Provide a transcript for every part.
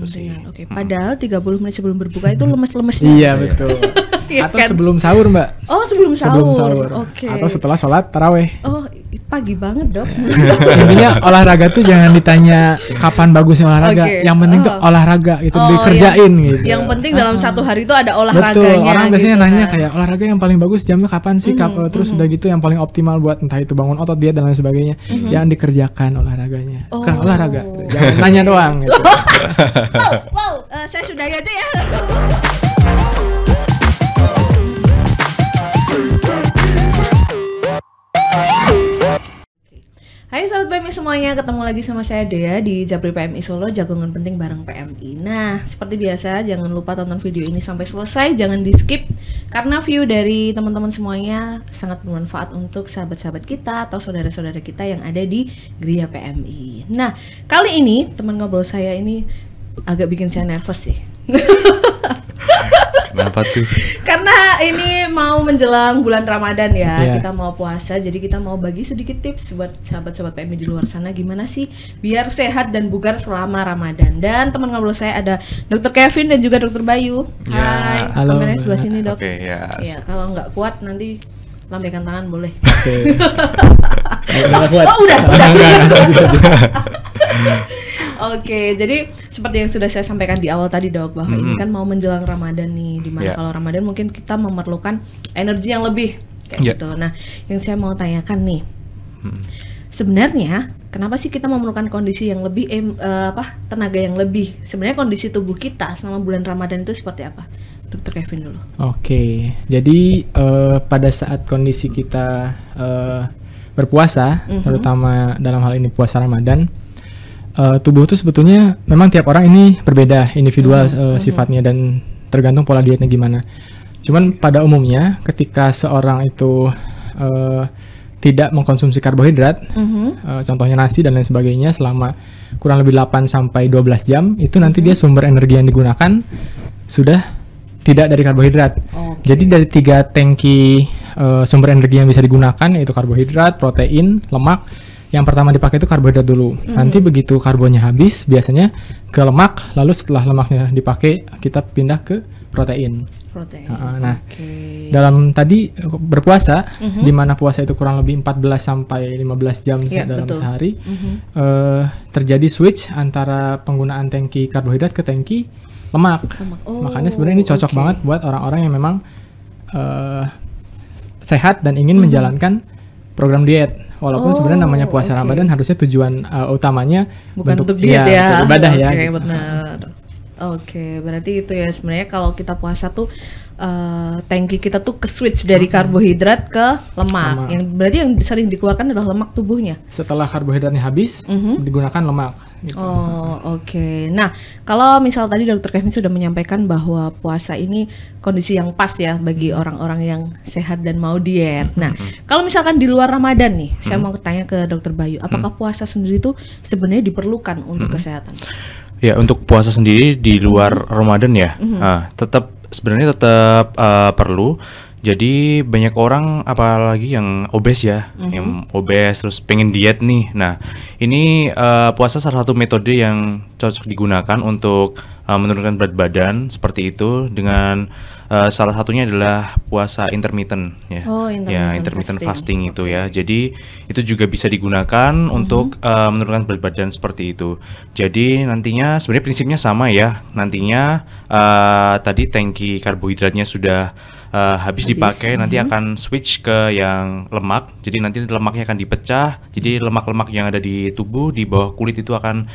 gitu sih. Oke. Padahal 30 menit sebelum berbuka itu lemes-lemesnya. Iya, betul. Atau kan? Sebelum sahur, Mbak. Oh, sebelum sahur. Oke. Atau setelah sholat taraweh. Oh, pagi banget, Dok. Intinya olahraga tuh jangan ditanya kapan bagusnya olahraga. Okay. Yang penting tuh olahraga gitu, dikerjain gitu. Yang penting dalam satu hari itu ada olahraganya. Betul. Orang biasanya gitu, nanya kayak olahraga yang paling bagus jamnya kapan sih? Terus udah gitu yang paling optimal buat entah itu bangun otot, diet dan lain sebagainya. Jangan dikerjakan olahraganya. Kan olahraga. Gitu. Jangan nanya doang gitu. Saya sudahi aja ya. Hai sahabat PMI semuanya, ketemu lagi sama saya Dea di Japri PMI Solo, jagongan penting bareng PMI. Nah, seperti biasa jangan lupa tonton video ini sampai selesai, jangan di skip karena view dari teman-teman semuanya sangat bermanfaat untuk sahabat-sahabat kita atau saudara-saudara kita yang ada di Griya PMI. Nah, kali ini teman ngobrol saya ini agak bikin saya nervous sih. Kenapa tuh? Karena ini mau menjelang bulan Ramadan ya, kita mau puasa, jadi kita mau bagi sedikit tips buat sahabat-sahabat PMI di luar sana gimana sih biar sehat dan bugar selama Ramadan. Dan teman ngobrol saya ada dokter Kevin dan juga dokter Bayu. Hai, kameranya sebelah sini, Dok. Ya, kalau nggak kuat nanti lambaikan tangan boleh. Oke, jadi seperti yang sudah saya sampaikan di awal tadi, Dok, bahwa ini kan mau menjelang Ramadan nih, dimana kalau Ramadan mungkin kita memerlukan energi yang lebih kayak gitu. Nah, yang saya mau tanyakan nih, sebenarnya kenapa sih kita memerlukan kondisi yang lebih tenaga yang lebih? Sebenarnya kondisi tubuh kita selama bulan Ramadan itu seperti apa? Dokter Kevin dulu. Oke, jadi pada saat kondisi kita berpuasa, terutama dalam hal ini puasa Ramadan. Tubuh itu sebetulnya memang tiap orang ini berbeda, individual sifatnya dan tergantung pola dietnya gimana. Cuman pada umumnya ketika seorang itu tidak mengkonsumsi karbohidrat, contohnya nasi dan lain sebagainya selama kurang lebih 8 sampai 12 jam, itu nanti dia sumber energi yang digunakan sudah tidak dari karbohidrat. Jadi dari 3 tangki sumber energi yang bisa digunakan yaitu karbohidrat, protein, lemak. Yang pertama dipakai itu karbohidrat dulu. Nanti begitu karbonnya habis, biasanya ke lemak. Lalu setelah lemaknya dipakai, kita pindah ke protein. Nah, dalam tadi berpuasa, di mana puasa itu kurang lebih 14 sampai 15 jam dalam sehari, terjadi switch antara penggunaan tangki karbohidrat ke tangki lemak. Makanya sebenarnya ini cocok banget buat orang-orang yang memang sehat dan ingin menjalankan program diet. Walaupun sebenarnya namanya puasa Ramadan harusnya tujuan utamanya bukan untuk diet ya, ibadah ya. Oke, benar. Oke, berarti itu ya sebenarnya kalau kita puasa tuh tangki kita tuh ke switch dari karbohidrat ke lemak. Yang berarti yang sering dikeluarkan adalah lemak tubuhnya. Setelah karbohidratnya habis, digunakan lemak. Gitu. Nah, kalau misal tadi Dokter Kevin sudah menyampaikan bahwa puasa ini kondisi yang pas ya bagi orang-orang yang sehat dan mau diet. Nah, kalau misalkan di luar Ramadan nih, saya mau tanya ke Dokter Bayu, apakah puasa sendiri itu sebenarnya diperlukan untuk kesehatan? Ya, untuk puasa sendiri di luar Ramadan ya, tetap perlu. Jadi banyak orang apalagi yang obes ya, yang obes terus pengen diet nih. Nah, ini puasa salah satu metode yang cocok digunakan untuk menurunkan berat badan seperti itu dengan salah satunya adalah puasa intermittent ya. Intermittent fasting itu ya. Jadi itu juga bisa digunakan untuk menurunkan berat badan seperti itu. Jadi nantinya sebenarnya prinsipnya sama ya. Nantinya tadi tangki karbohidratnya sudah habis dipakai, nanti akan switch ke yang lemak. Jadi nanti lemaknya akan dipecah. Jadi lemak-lemak yang ada di tubuh di bawah kulit itu akan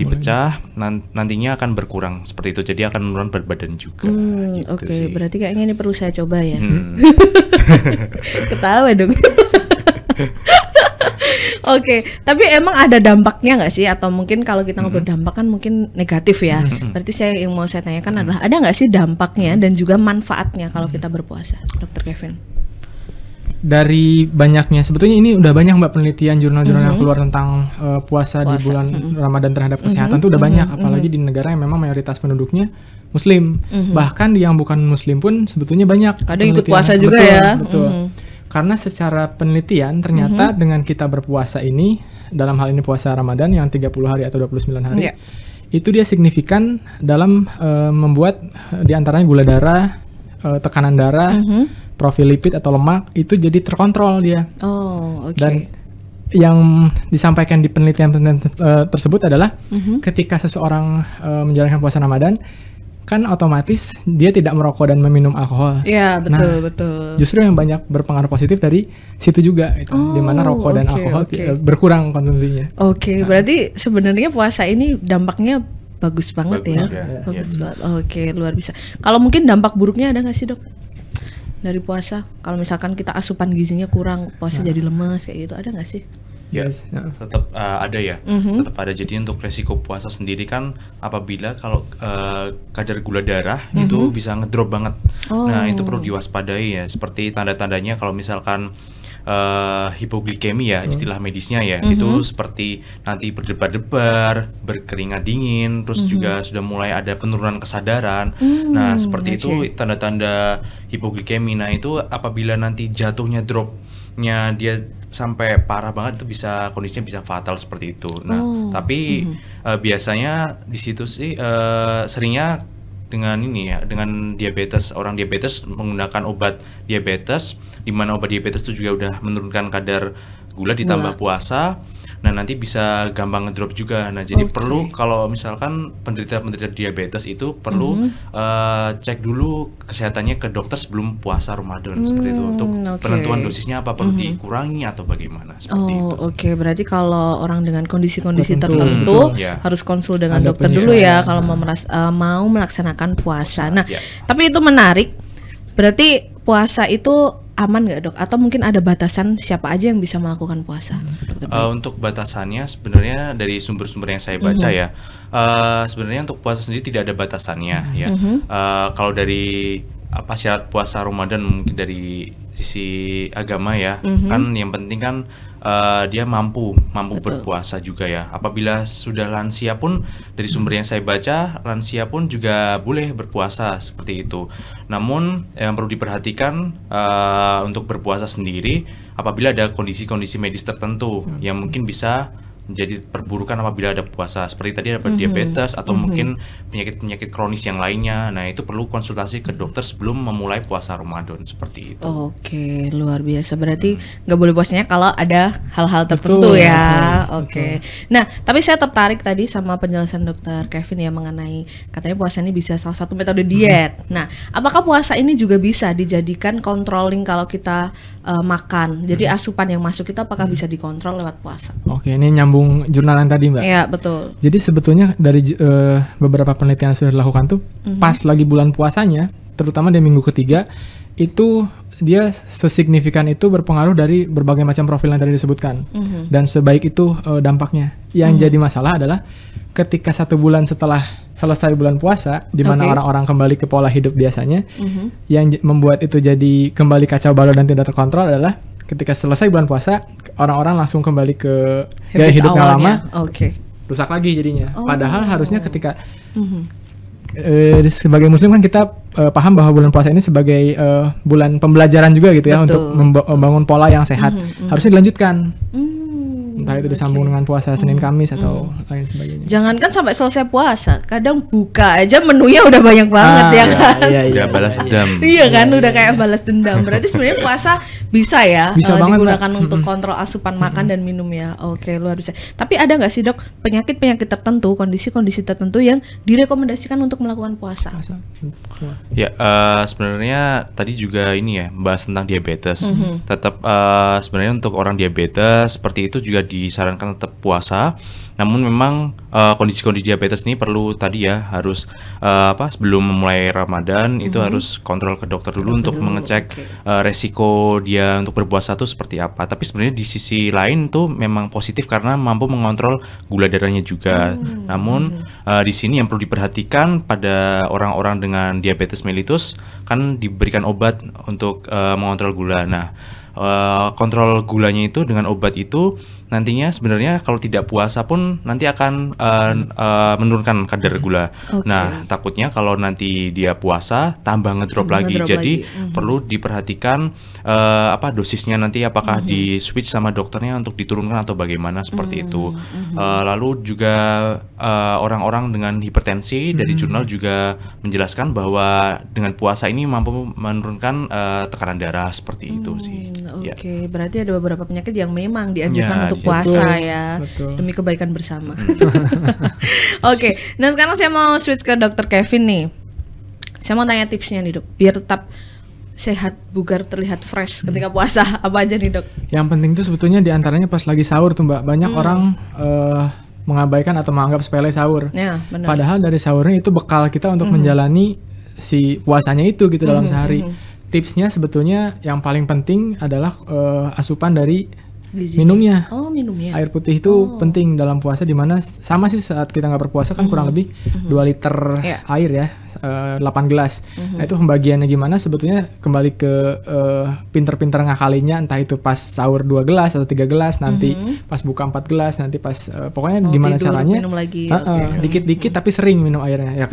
dipecah. Nantinya akan berkurang seperti itu. Jadi akan menurun berat badan juga. Gitu. Oke, berarti kayaknya ini perlu saya coba ya. Ketawa dong. Oke, tapi emang ada dampaknya nggak sih? Atau mungkin kalau kita ngobrol dampak kan mungkin negatif ya. Berarti saya yang mau saya tanyakan adalah ada nggak sih dampaknya dan juga manfaatnya kalau kita berpuasa, Dokter Kevin? Dari banyaknya, sebetulnya ini udah banyak Mbak penelitian jurnal-jurnal yang keluar tentang puasa di bulan Ramadan terhadap kesehatan tuh udah banyak. Apalagi di negara yang memang mayoritas penduduknya Muslim. Bahkan yang bukan Muslim pun sebetulnya banyak. Ada ikut puasa juga ya. Betul. Karena secara penelitian ternyata dengan kita berpuasa ini, dalam hal ini puasa Ramadan yang 30 hari atau 29 hari, itu dia signifikan dalam membuat diantaranya gula darah, tekanan darah, profil lipid atau lemak itu jadi terkontrol dia. Oh, oke. Dan yang disampaikan di penelitian tersebut adalah ketika seseorang menjalankan puasa Ramadan, kan otomatis dia tidak merokok dan meminum alkohol. Iya, betul, betul. Justru yang banyak berpengaruh positif dari situ juga, itu dimana rokok dan alkohol berkurang konsumsinya. Oke, berarti sebenarnya puasa ini dampaknya bagus banget bagus banget. Oke, luar biasa. Kalau mungkin dampak buruknya ada nggak sih, Dok? Dari puasa, kalau misalkan kita asupan gizinya kurang, puasa jadi lemes kayak gitu, ada nggak sih? Yes, tetap ada ya, tetap ada. Jadi untuk resiko puasa sendiri kan apabila kalau kadar gula darah itu bisa ngedrop banget. Nah itu perlu diwaspadai ya, seperti tanda-tandanya kalau misalkan hipoglikemia istilah medisnya ya, itu seperti nanti berdebar-debar, berkeringat dingin, terus juga sudah mulai ada penurunan kesadaran. Nah seperti itu tanda-tanda hipoglikemia. Nah itu apabila nanti jatuhnya dropnya dia sampai parah banget itu bisa kondisinya bisa fatal seperti itu. Nah, tapi biasanya di situ sih seringnya dengan ini ya, dengan diabetes. Orang diabetes menggunakan obat diabetes, di mana obat diabetes itu juga udah menurunkan kadar gula ditambah puasa. Nah, nanti bisa gampang ngedrop juga. Nah, jadi perlu kalau misalkan penderita diabetes itu perlu cek dulu kesehatannya ke dokter sebelum puasa Ramadan seperti itu, untuk penentuan dosisnya apa perlu dikurangi atau bagaimana seperti itu. Oke, berarti kalau orang dengan kondisi-kondisi tertentu harus konsul dengan dokter dulu ya kalau mau melaksanakan puasa. Nah, tapi itu menarik. Berarti puasa itu aman nggak, Dok? Atau mungkin ada batasan siapa aja yang bisa melakukan puasa? Untuk batasannya sebenarnya dari sumber-sumber yang saya baca ya, sebenarnya untuk puasa sendiri tidak ada batasannya ya. Kalau dari apa syarat puasa Ramadan mungkin dari sisi agama ya, kan yang penting kan dia mampu berpuasa juga ya. Apabila sudah lansia pun dari sumber yang saya baca, lansia pun juga boleh berpuasa seperti itu. Namun yang perlu diperhatikan untuk berpuasa sendiri apabila ada kondisi-kondisi medis tertentu yang mungkin bisa menjadi perburukan apabila ada puasa, seperti tadi ada diabetes atau mungkin penyakit-penyakit kronis yang lainnya. Nah itu perlu konsultasi ke dokter sebelum memulai puasa Ramadan seperti itu. Oke, luar biasa. Berarti nggak boleh puasanya kalau ada hal-hal tertentu ya. Oke. Nah tapi saya tertarik tadi sama penjelasan dokter Kevin ya mengenai katanya puasa ini bisa salah satu metode diet. Nah apakah puasa ini juga bisa dijadikan controlling kalau kita makan? Jadi asupan yang masuk kita apakah bisa dikontrol lewat puasa? Oke, ini nyambung jurnalan tadi, Mbak. Iya, betul. Jadi sebetulnya dari beberapa penelitian yang sudah dilakukan tuh pas lagi bulan puasanya, terutama di minggu ketiga, itu dia sesignifikan itu berpengaruh dari berbagai macam profil yang tadi disebutkan. Dan sebaik itu dampaknya. Yang jadi masalah adalah ketika satu bulan setelah selesai bulan puasa, di mana orang-orang kembali ke pola hidup biasanya, yang membuat itu jadi kembali kacau balau dan tidak terkontrol adalah ketika selesai bulan puasa, orang-orang langsung kembali ke gaya hidup yang lama, rusak lagi jadinya. Padahal harusnya ketika sebagai Muslim kan kita paham bahwa bulan puasa ini sebagai bulan pembelajaran juga gitu ya, untuk membangun pola yang sehat. Harusnya dilanjutkan. Entah itu disambung dengan puasa Senin Kamis atau lain sebagainya. Jangankan sampai selesai puasa, kadang buka aja menunya udah banyak banget ya kan. Iya, balas dendam. Iya kan, udah kayak balas dendam. Berarti sebenarnya puasa bisa ya, bisa digunakan untuk kontrol asupan makan dan minum ya. Oke, luar biasa. Tapi ada nggak sih, Dok, penyakit-penyakit tertentu, kondisi-kondisi tertentu yang direkomendasikan untuk melakukan puasa? Ya, sebenarnya tadi juga ini ya, membahas tentang diabetes. Tetap sebenarnya untuk orang diabetes seperti itu juga disarankan tetap puasa. Namun memang kondisi-kondisi diabetes ini perlu tadi ya harus sebelum memulai Ramadan itu harus kontrol ke dokter dulu untuk mengecek resiko dia untuk berpuasa itu seperti apa. Tapi sebenarnya di sisi lain tuh memang positif karena mampu mengontrol gula darahnya juga. Namun di sini yang perlu diperhatikan pada orang-orang dengan diabetes mellitus kan diberikan obat untuk mengontrol gula. Nah kontrol gulanya itu dengan obat itu nantinya sebenarnya kalau tidak puasa pun nanti akan menurunkan kadar gula. Okay. Nah, takutnya kalau nanti dia puasa tambah ngedrop lagi. Jadi perlu diperhatikan apa dosisnya nanti, apakah di switch sama dokternya untuk diturunkan atau bagaimana seperti itu. Lalu juga orang-orang dengan hipertensi dari jurnal juga menjelaskan bahwa dengan puasa ini mampu menurunkan tekanan darah seperti itu sih. Oke, okay. Berarti ada beberapa penyakit yang memang dianjurkan untuk puasa. Betul, ya, betul. Demi kebaikan bersama. Oke, nah sekarang saya mau switch ke dokter Kevin nih. Saya mau tanya tipsnya nih dok, biar tetap sehat, bugar, terlihat fresh ketika puasa. Apa aja nih dok? Yang penting tuh sebetulnya diantaranya pas lagi sahur tuh mbak. Banyak orang mengabaikan atau menganggap sepele sahur. Ya, benar. Padahal dari sahurnya itu bekal kita untuk menjalani si puasanya itu gitu dalam sehari. Tipsnya sebetulnya yang paling penting adalah asupan dari minumnya. Oh, minumnya. Air putih itu penting dalam puasa, dimana sama sih saat kita nggak berpuasa kan kurang lebih 2 liter air ya, 8 gelas. Nah itu pembagiannya gimana sebetulnya kembali ke pinter-pinter ngakalinya, entah itu pas sahur 2 gelas atau 3 gelas, nanti pas buka 4 gelas, nanti pas pokoknya gimana tidur, caranya minum lagi. Dikit-dikit tapi sering minum airnya ya.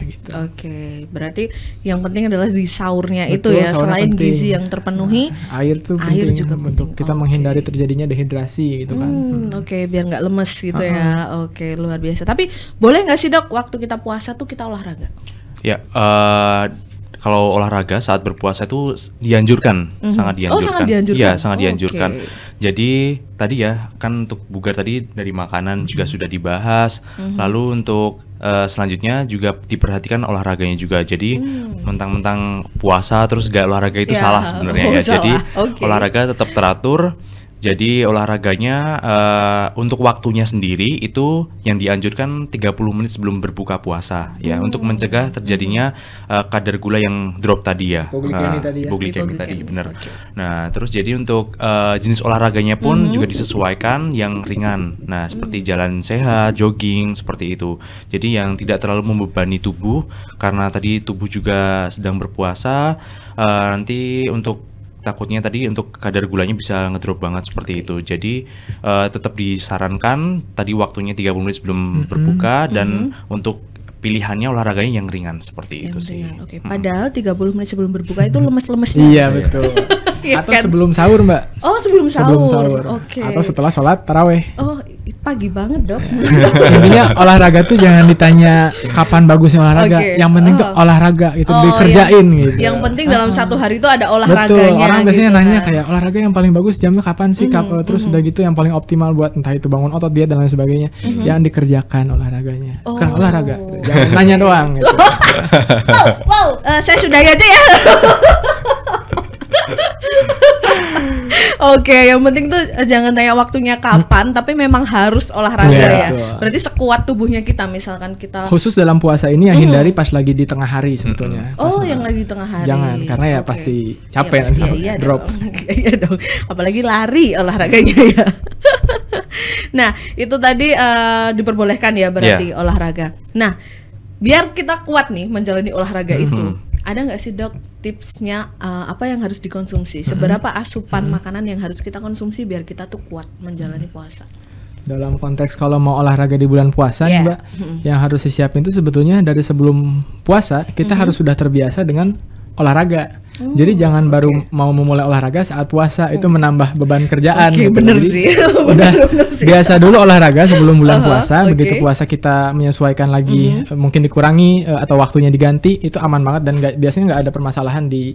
Gitu. Oke, berarti yang penting adalah di sahurnya. Betul, itu ya, selain penting. Gizi yang terpenuhi, air tuh air penting juga untuk kita menghindari terjadinya dehidrasi gitu kan. Oke, biar nggak lemes gitu ya. Oke, luar biasa. Tapi boleh nggak sih dok waktu kita puasa tuh kita olahraga? Ya, kalau olahraga saat berpuasa itu dianjurkan, sangat dianjurkan. Oh, sangat dianjurkan. Iya, sangat dianjurkan. Jadi tadi ya kan untuk bugar tadi dari makanan juga sudah dibahas. Lalu untuk selanjutnya juga diperhatikan olahraganya juga. Jadi mentang-mentang puasa terus gak olahraga itu salah sebenarnya ya. Salah. Jadi olahraga tetap teratur. Jadi olahraganya untuk waktunya sendiri itu yang dianjurkan 30 menit sebelum berbuka puasa ya, untuk mencegah terjadinya kadar gula yang drop tadi ya, hipoglikemia tadi, benar. Nah terus jadi untuk jenis olahraganya pun juga disesuaikan yang ringan. Nah seperti jalan sehat, jogging seperti itu. Jadi yang tidak terlalu membebani tubuh karena tadi tubuh juga sedang berpuasa. Nanti untuk takutnya tadi untuk kadar gulanya bisa ngedrop banget seperti itu. Jadi tetap disarankan tadi waktunya 30 menit sebelum berbuka, dan untuk pilihannya olahraganya yang ringan seperti yang itu sih. Oke. Padahal 30 menit sebelum berbuka itu lemes-lemesnya. Iya betul. Atau sebelum sahur mbak. Oh sebelum sahur. Sebelum sahur. Oke. Atau setelah sholat taraweh. Oh pagi banget dok. Intinya olahraga tuh jangan ditanya kapan bagusnya olahraga. Yang penting tuh olahraga itu dikerjain gitu. Yang penting dalam satu hari itu ada olahraganya. Betul. Orang biasanya nanya kayak olahraga yang paling bagus jamnya kapan sih? Terus udah gitu yang paling optimal buat entah itu bangun otot dia dan lain sebagainya. Jangan dikerjakan olahraganya. Karena olahraga. Jangan nanya doang. Gitu. Wow, saya sudahi aja ya. Oke, yang penting tuh jangan tanya waktunya kapan, tapi memang harus olahraga ya. Berarti sekuat tubuhnya kita, misalkan kita khusus dalam puasa ini ya, hindari pas lagi di tengah hari sebetulnya. Oh, yang lagi di tengah hari. Jangan, karena ya pasti capek nanti drop. Iya dong. Apalagi lari olahraganya ya. Nah, itu tadi diperbolehkan ya berarti olahraga. Nah, biar kita kuat nih menjalani olahraga itu. Ada nggak sih dok tipsnya apa yang harus dikonsumsi? Seberapa asupan makanan yang harus kita konsumsi biar kita tuh kuat menjalani puasa? Dalam konteks kalau mau olahraga di bulan puasa nih mbak, yang harus disiapin itu sebetulnya dari sebelum puasa kita harus sudah terbiasa dengan olahraga. Jadi jangan baru mau memulai olahraga saat puasa, itu menambah beban kerjaan. Bener sih. Bener sih. Biasa dulu olahraga sebelum bulan puasa, begitu puasa kita menyesuaikan lagi, mungkin dikurangi atau waktunya diganti, itu aman banget dan biasanya nggak ada permasalahan di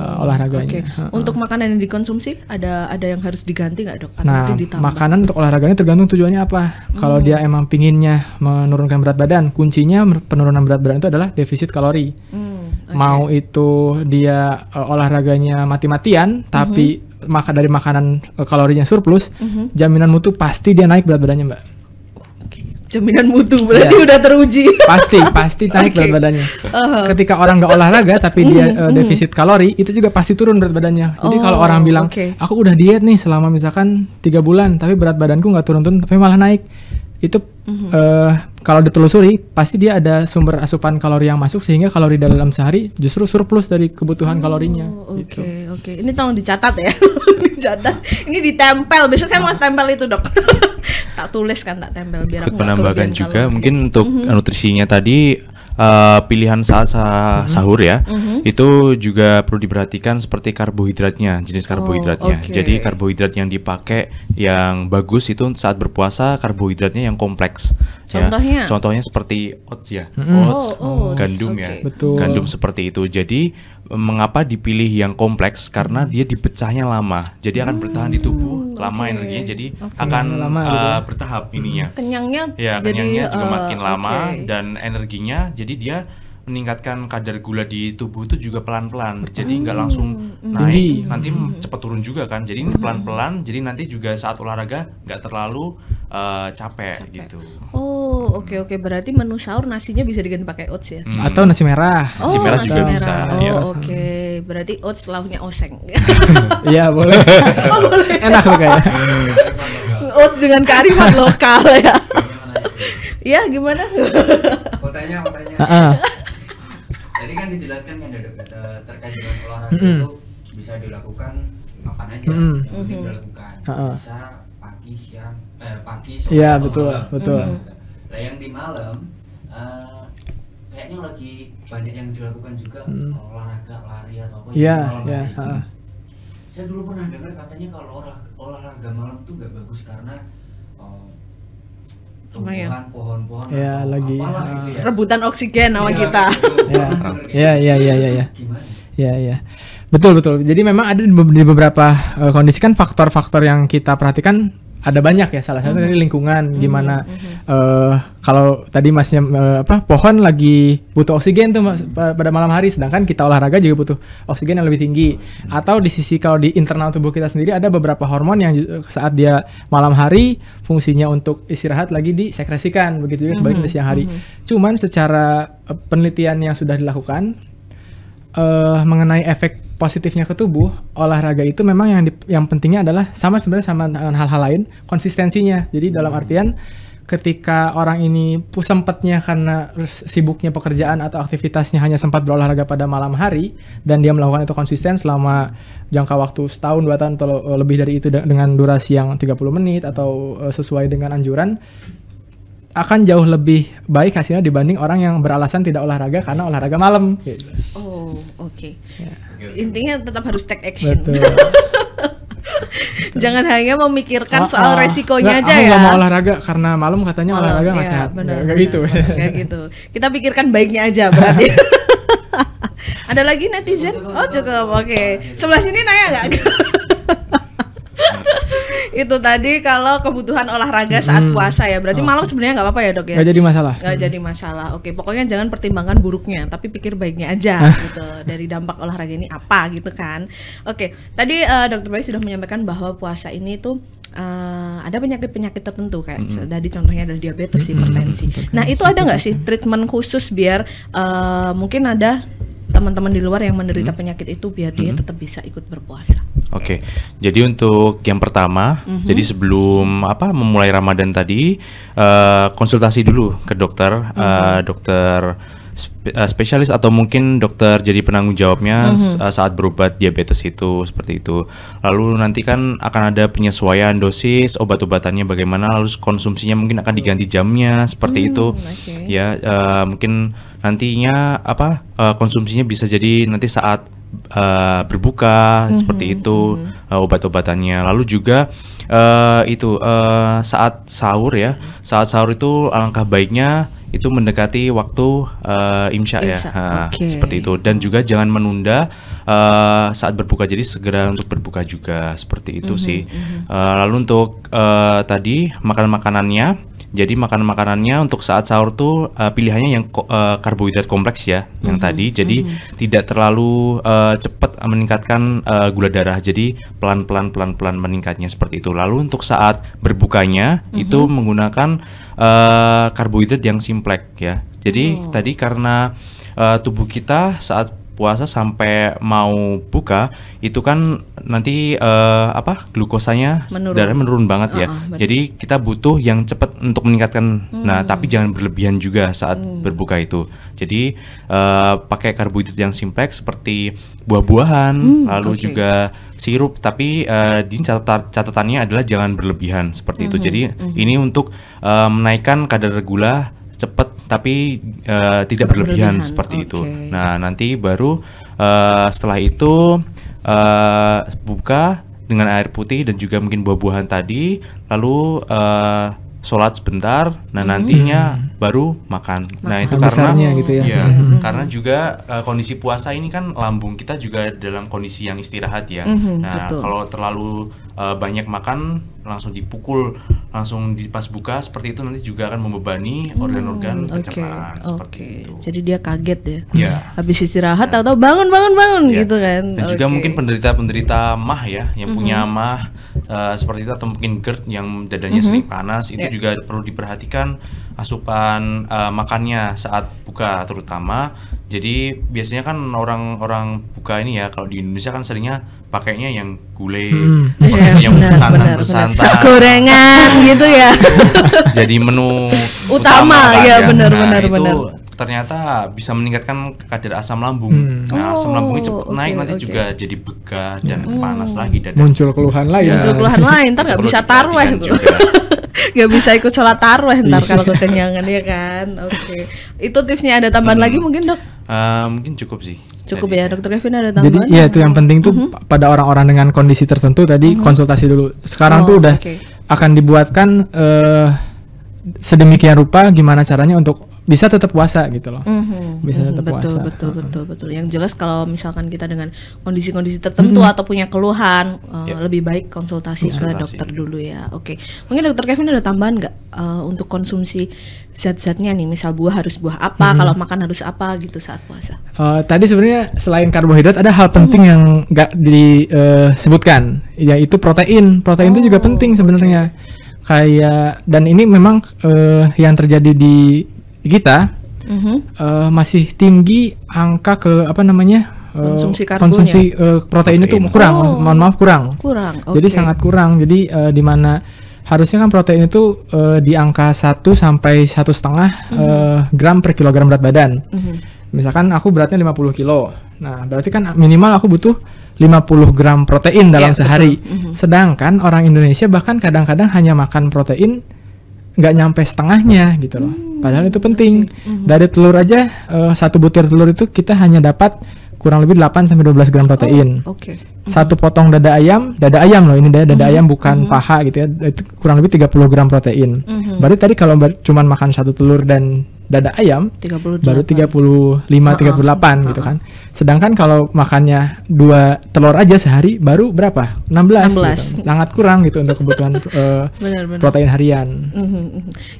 olahraganya. Untuk makanan yang dikonsumsi ada yang harus diganti nggak dok? Atau nah makanan untuk olahraganya tergantung tujuannya apa. Kalau dia emang pinginnya menurunkan berat badan, kuncinya penurunan berat badan itu adalah defisit kalori. Mau itu dia olahraganya mati-matian, tapi dari makanan kalorinya surplus, jaminan mutu pasti dia naik berat badannya mbak. Jaminan mutu berarti udah teruji. Pasti naik berat badannya. Ketika orang nggak olahraga tapi dia defisit kalori, itu juga pasti turun berat badannya. Jadi kalau orang bilang aku udah diet nih selama misalkan 3 bulan tapi berat badanku nggak turun-turun tapi malah naik, itu kalau ditelusuri pasti dia ada sumber asupan kalori yang masuk sehingga kalori dalam sehari justru surplus dari kebutuhan kalorinya. Oke. Ini tolong dicatat ya. Dicatat. Ini ditempel. Besok saya mau tempel itu, Dok. Tak tulis kan, tak tempel biar aku penambahkan juga kalori. Mungkin untuk nutrisinya tadi pilihan saat sahur ya. Itu juga perlu diperhatikan seperti karbohidratnya, jenis karbohidratnya. Jadi karbohidrat yang dipakai yang bagus itu saat berpuasa, karbohidratnya yang kompleks. Contohnya? Ya. Contohnya seperti oats ya. Gandum ya. Betul. Gandum seperti itu. Jadi mengapa dipilih yang kompleks? Karena dia dipecahnya lama. Jadi akan bertahan di tubuh lama energinya. Jadi akan lama, bertahap ininya. Kenyangnya, ya, kenyangnya jadi, juga makin lama dan energinya. Jadi dia meningkatkan kadar gula di tubuh itu juga pelan-pelan. Jadi nggak langsung naik, nanti cepat turun juga kan. Jadi ini pelan-pelan, jadi nanti juga saat olahraga nggak terlalu capek gitu. Oke. Berarti menu sahur nasinya bisa diganti pakai oats ya? Atau nasi merah. Nasi merah juga bisa. Oke. Berarti oats lauknya oseng. Iya, boleh. Boleh. Enak loh kayaknya. Oats dengan kearifan lokal ya. Iya, gimana? Kotanya. Jadi kan dijelaskan kan terkait dengan olahraga itu bisa dilakukan kapan aja, yang penting dilakukan. Bisa pagi, siang, pagi, sore. Iya, betul. Nah, yang di malam kayaknya lagi banyak yang dilakukan juga olahraga, lari atau apa malam. Saya dulu pernah dengar katanya kalau olahraga malam tuh gak bagus karena tumbuhan pohon-pohon gitu ya. Rebutan oksigen sama kita. Iya. Betul. Jadi memang ada di beberapa kondisi kan faktor-faktor yang kita perhatikan ada banyak ya. Salah satu dari lingkungan, gimana kalau tadi masnya pohon lagi butuh oksigen tuh pada malam hari, sedangkan kita olahraga juga butuh oksigen yang lebih tinggi. Atau di sisi kalau di internal tubuh kita sendiri ada beberapa hormon yang saat dia malam hari fungsinya untuk istirahat lagi disekresikan, begitu juga sebaliknya di siang hari. Cuman secara penelitian yang sudah dilakukan mengenai efek positifnya ke tubuh, olahraga itu memang yang pentingnya adalah sama sebenarnya sama dengan hal-hal lain, konsistensinya. Jadi dalam artian ketika orang ini sempatnya karena sibuknya pekerjaan atau aktivitasnya hanya sempat berolahraga pada malam hari dan dia melakukan itu konsisten selama jangka waktu setahun, 2 tahun atau lebih dari itu dengan durasi yang 30 menit atau sesuai dengan anjuran, akan jauh lebih baik hasilnya dibanding orang yang beralasan tidak olahraga karena olahraga malam. Oke. Ya. Intinya tetap harus take action. Betul. Jangan hanya memikirkan soal resikonya aja ya. Aku nggak mau olahraga karena malam katanya olahraga nggak sehat. Kayak gitu. Kayak gitu. Kita pikirkan baiknya aja berarti. Ada lagi netizen? Cukup. Oke. Sebelah sini nanya nggak? Itu tadi kalau kebutuhan olahraga saat puasa ya. Berarti malam sebenarnya nggak apa-apa ya, Dok ya? Nggak jadi masalah. Nggak jadi masalah. Oke, pokoknya jangan pertimbangkan buruknya, tapi pikir baiknya aja gitu. Dari dampak olahraga ini apa gitu kan? Oke, tadi Dokter Bayu sudah menyampaikan bahwa puasa ini tuh ada penyakit-penyakit tertentu kayak tadi contohnya ada diabetes, hipertensi. Nah itu ada nggak sih treatment khusus biar mungkin ada teman-teman di luar yang menderita penyakit itu biar dia tetap bisa ikut berpuasa? Oke. Jadi untuk yang pertama, jadi sebelum memulai Ramadan tadi konsultasi dulu ke dokter, dokter spesialis atau mungkin dokter jadi penanggung jawabnya saat berobat diabetes itu, seperti itu. Lalu nanti kan akan ada penyesuaian dosis obat-obatannya bagaimana, lalu konsumsinya mungkin akan diganti jamnya seperti itu. Ya, mungkin nantinya konsumsinya bisa jadi nanti saat berbuka seperti itu obat-obatannya. Lalu juga saat sahur ya. Saat sahur itu alangkah baiknya itu mendekati waktu imsya. Seperti itu. Dan juga jangan menunda saat berbuka, jadi segera untuk berbuka juga seperti itu sih. Lalu untuk tadi makan-makanannya, jadi makan-makanannya untuk saat sahur tuh pilihannya yang karbohidrat kompleks ya, yang tadi. Jadi tidak terlalu cepat meningkatkan gula darah. Jadi pelan-pelan meningkatnya seperti itu. Lalu untuk saat berbukanya itu menggunakan karbohidrat yang simplek ya. Jadi tadi karena tubuh kita saat puasa sampai mau buka itu kan nanti glukosanya darahnya menurun banget ya. Jadi kita butuh yang cepat untuk meningkatkan. Nah, tapi jangan berlebihan juga saat berbuka itu. Jadi pakai karbohidrat yang simples seperti buah-buahan, lalu juga sirup, tapi di catatannya adalah jangan berlebihan seperti itu. Jadi ini untuk menaikkan kadar gula cepat tapi tidak berlebihan seperti itu. Nah, nanti baru setelah itu buka dengan air putih dan juga mungkin buah-buahan tadi, lalu sholat sebentar. Nah, nantinya baru makan. Nah, itu karena gitu ya. Karena juga kondisi puasa ini kan lambung kita juga dalam kondisi yang istirahat ya. Nah, kalau terlalu banyak makan langsung dipukul, langsung dipas buka seperti itu nanti juga akan membebani organ-organ pencernaan seperti itu. Jadi dia kaget ya. Habis istirahat atau bangun-bangun gitu kan. Dan juga mungkin penderita-penderita mah ya, yang punya mah seperti itu, atau mungkin GERD yang dadanya sering panas, itu juga perlu diperhatikan asupan makannya saat buka terutama. Jadi biasanya kan orang-orang buka ini ya, kalau di Indonesia kan seringnya pakainya yang gulai, yang bersantan-bersantan, gorengan gitu ya. Jadi menu utama ya, benar-benar. Ternyata bisa meningkatkan kadar asam lambung. Nah, asam lambungnya cepat naik, nanti juga jadi begah dan panas lagi, dan muncul keluhan lain. Muncul keluhan lain, ntar nggak bisa tarawih, nggak bisa ikut sholat tarawih ntar kalau kekenyangan ya kan. Itu tipsnya. Ada tambahan lagi mungkin, Dok? Mungkin cukup sih. Cukup ya, Dokter Kevin, ada tambahan? Jadi ya itu yang penting tuh pada orang-orang dengan kondisi tertentu tadi konsultasi dulu. Sekarang tuh udah akan dibuatkan sedemikian rupa gimana caranya untuk bisa tetap puasa gitu loh. Bisa tetap puasa. Betul. Yang jelas kalau misalkan kita dengan kondisi-kondisi tertentu atau punya keluhan, lebih baik konsultasi ke dokter dulu ya. Mungkin Dokter Kevin ada tambahan nggak untuk konsumsi zat-zatnya nih? Misal buah harus buah apa, kalau makan harus apa gitu saat puasa? Tadi sebenarnya selain karbohidrat ada hal penting yang nggak disebutkan, yaitu protein. Protein itu juga penting sebenarnya. Kayak, dan ini memang yang terjadi di kita masih tinggi angka konsumsi protein itu kurang, kurang. Jadi sangat kurang. Jadi di mana harusnya kan protein itu di angka 1 sampai 1,5 gram per kilogram berat badan. Misalkan aku beratnya 50 kilo. Nah, berarti kan minimal aku butuh 50 gram protein dalam sehari. Sedangkan orang Indonesia bahkan kadang-kadang hanya makan protein nggak nyampe setengahnya gitu loh. Padahal itu penting. Dari telur aja, satu butir telur itu kita hanya dapat kurang lebih 8-12 gram protein. Satu potong dada ayam loh, ini dada ayam bukan paha gitu ya, itu kurang lebih 30 gram protein. Berarti tadi kalau cuma makan satu telur dan dada ayam 38. Baru 35-38 gitu kan. Sedangkan kalau makannya dua telur aja sehari baru berapa? 16. Gitu. Sangat kurang gitu untuk kebutuhan protein harian.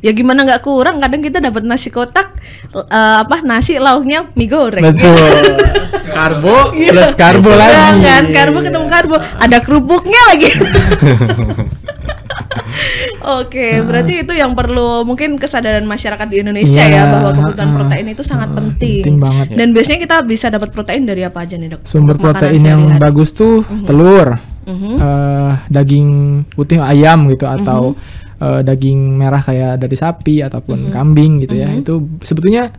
Ya gimana nggak kurang, kadang kita dapat nasi kotak, nasi lauknya mie goreng. Betul. Karbo plus karbo lagi. Kan? Karbo ketemu karbo, ada kerupuknya lagi. Berarti itu yang perlu mungkin kesadaran masyarakat di Indonesia ya, bahwa kebutuhan protein itu sangat penting banget. Dan biasanya kita bisa dapat protein dari apa aja nih, Dok? Sumber protein yang bagus tuh telur, daging putih ayam gitu, atau daging merah kayak dari sapi ataupun kambing gitu ya. Itu sebetulnya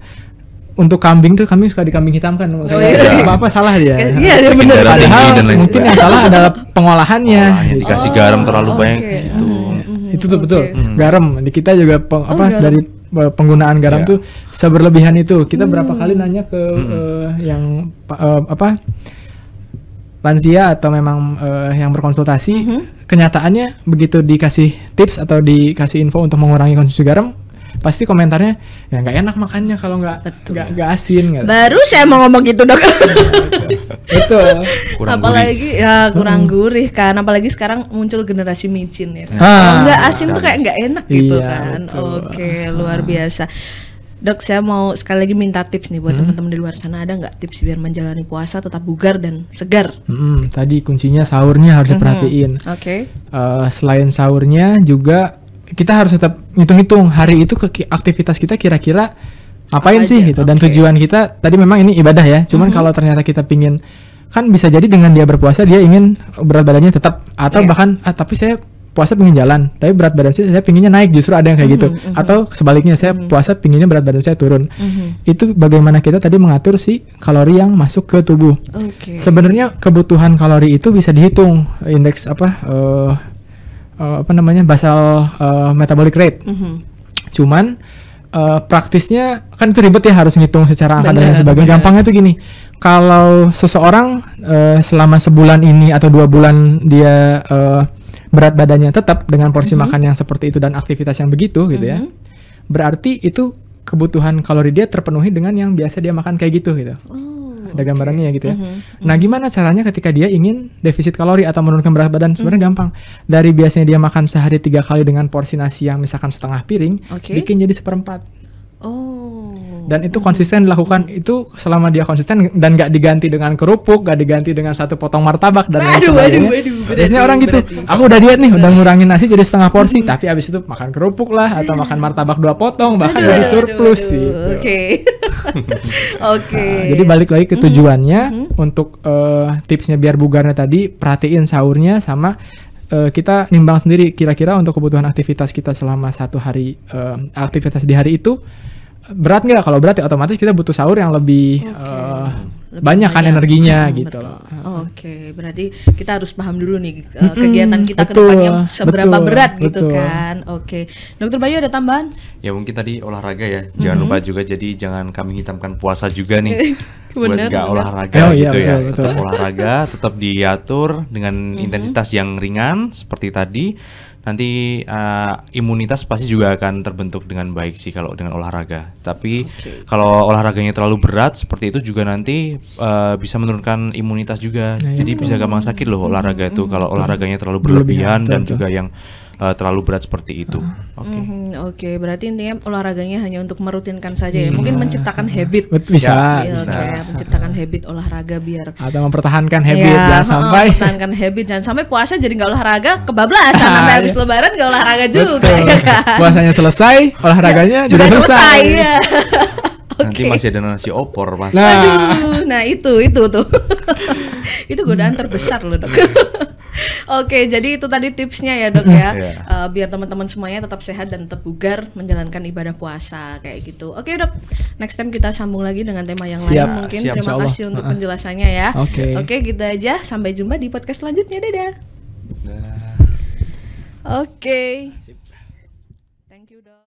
untuk kambing tuh kami suka dikambing hitam kan, apa salah dia? Iya, benar. Padahal mungkin yang salah adalah pengolahannya. Dikasih garam terlalu banyak gitu. Itu tuh betul. Garam di kita juga dari penggunaan garam tuh seberlebihan itu. Kita berapa kali nanya ke lansia atau memang yang berkonsultasi, kenyataannya begitu dikasih tips atau dikasih info untuk mengurangi konsumsi garam, pasti komentarnya ya nggak enak makannya kalau nggak asin gitu. Baru saya mau ngomong gitu, Dok. Betul. Apalagi ya kurang gurih kan, apalagi sekarang muncul generasi micin ya. Kalau nggak asin tuh kayak nggak enak gitu kan. Luar biasa. Dok, saya mau sekali lagi minta tips nih buat teman-teman di luar sana. Ada nggak tips biar menjalani puasa tetap bugar dan segar? Tadi kuncinya sahurnya harus diperhatiin. Selain sahurnya juga kita harus tetap ngitung-ngitung hari itu aktivitas kita kira-kira ngapain sih gitu. Dan tujuan kita tadi memang ini ibadah ya, cuman kalau ternyata kita pingin, kan bisa jadi dengan dia berpuasa dia ingin berat badannya tetap, atau bahkan tapi saya puasa pingin jalan tapi berat badan saya pinginnya naik, justru ada yang kayak gitu, atau sebaliknya saya puasa pinginnya berat badan saya turun. Itu bagaimana kita tadi mengatur si kalori yang masuk ke tubuh. Sebenarnya kebutuhan kalori itu bisa dihitung indeks apa namanya basal metabolic rate. Cuman praktisnya kan itu ribet ya, harus ngitung secara angka dan sebagainya. Gampangnya tuh gini, kalau seseorang selama sebulan ini atau 2 bulan dia berat badannya tetap dengan porsi makan yang seperti itu dan aktivitas yang begitu gitu ya, berarti itu kebutuhan kalori dia terpenuhi dengan yang biasa dia makan kayak gitu gitu. Ada gambarannya ya gitu ya. Nah, gimana caranya ketika dia ingin defisit kalori atau menurunkan berat badan? Sebenarnya gampang. Dari biasanya dia makan sehari 3 kali dengan porsi nasi yang misalkan setengah piring, bikin jadi 1/4. Dan itu konsisten dilakukan, itu selama dia konsisten dan nggak diganti dengan kerupuk, nggak diganti dengan 1 potong martabak dan lain sebagainya. Biasanya orang gitu, aku udah diet nih, udah ngurangin nasi jadi 1/2 porsi, tapi abis itu makan kerupuk lah atau makan martabak 2 potong, bahkan jadi surplus sih. Jadi balik lagi ke tujuannya, untuk tipsnya biar bugarnya tadi perhatiin sahurnya sama kita nimbang sendiri kira-kira untuk kebutuhan aktivitas kita selama 1 hari aktivitas di hari itu berat nggak? Kalau berat ya otomatis kita butuh sahur yang lebih, lebih banyak kan energinya gitu loh. Berarti kita harus paham dulu nih kegiatan kita ke depannya seberapa berat gitu kan. Dokter Bayu ada tambahan? Ya mungkin tadi olahraga ya, jangan lupa juga, jadi jangan kami hitamkan puasa juga nih. Buat nggak olahraga gitu ya, tetap olahraga, tetap diatur dengan intensitas yang ringan seperti tadi. Nanti imunitas pasti juga akan terbentuk dengan baik sih kalau dengan olahraga. Tapi kalau olahraganya terlalu berat seperti itu juga nanti bisa menurunkan imunitas juga. Jadi bisa gampang sakit loh olahraga itu kalau olahraganya terlalu berlebihan dan juga yang terlalu berat seperti itu. Berarti intinya olahraganya hanya untuk merutinkan saja ya. Mungkin menciptakan habit. Bisa. Ya, menciptakan habit olahraga biar atau mempertahankan habit ya, sampai mempertahankan habit, jangan sampai puasa jadi nggak olahraga kebablasan sampai habis lebaran nggak olahraga juga. Puasanya selesai, olahraganya juga selesai. Nanti masih ada nasi opor pasti. Nah itu tuh. Itu godaan terbesar loh, Dok. Jadi itu tadi tipsnya ya, Dok ya. Biar teman-teman semuanya tetap sehat dan tetap bugar menjalankan ibadah puasa kayak gitu. Dok. Next time kita sambung lagi dengan tema yang lain mungkin. Terima kasih untuk penjelasannya ya. Oke, gitu aja. Sampai jumpa di podcast selanjutnya. Dadah. Oke. Thank you, Dok.